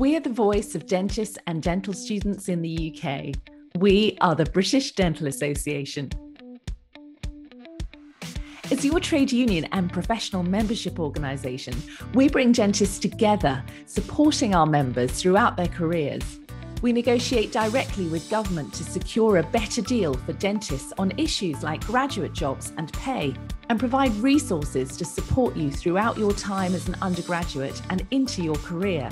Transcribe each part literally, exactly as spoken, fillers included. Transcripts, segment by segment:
We are the voice of dentists and dental students in the U K. We are the British Dental Association. As your trade union and professional membership organisation, we bring dentists together, supporting our members throughout their careers. We negotiate directly with government to secure a better deal for dentists on issues like graduate jobs and pay, and provide resources to support you throughout your time as an undergraduate and into your career.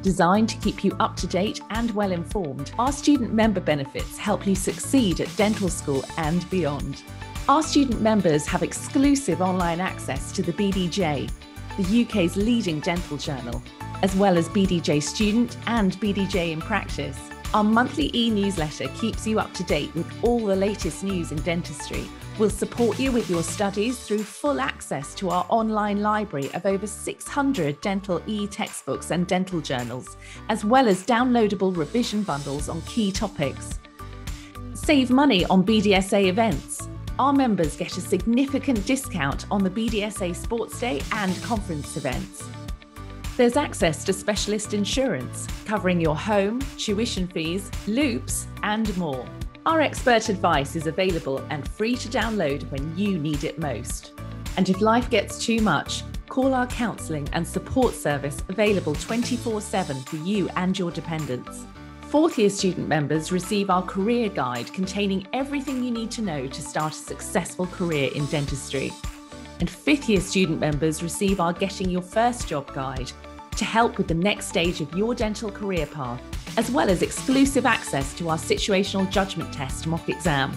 Designed to keep you up to date and well informed, our student member benefits help you succeed at dental school and beyond. Our student members have exclusive online access to the B D J, the U K's leading dental journal, as well as B D J Student and B D J in Practice. Our monthly e-newsletter keeps you up to date with all the latest news in dentistry. We'll support you with your studies through full access to our online library of over six hundred dental e-textbooks and dental journals, as well as downloadable revision bundles on key topics. Save money on B D S A events. Our members get a significant discount on the B D S A Sports Day and conference events. There's access to specialist insurance, covering your home, tuition fees, loops, and more. Our expert advice is available and free to download when you need it most. And if life gets too much, call our counselling and support service available twenty-four seven for you and your dependents. Fourth year student members receive our career guide containing everything you need to know to start a successful career in dentistry. And fifth year student members receive our Getting Your First Job guide, to help with the next stage of your dental career path, as well as exclusive access to our situational judgment test mock exam.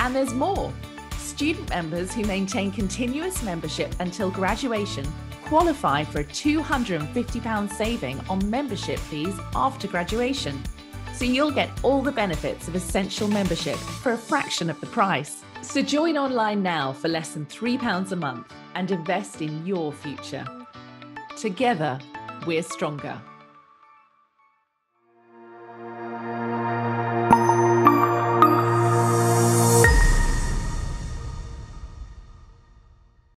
And there's more! Student members who maintain continuous membership until graduation qualify for a two hundred and fifty pounds saving on membership fees after graduation. So you'll get all the benefits of essential membership for a fraction of the price. So join online now for less than three pounds a month and invest in your future. Together, we're stronger.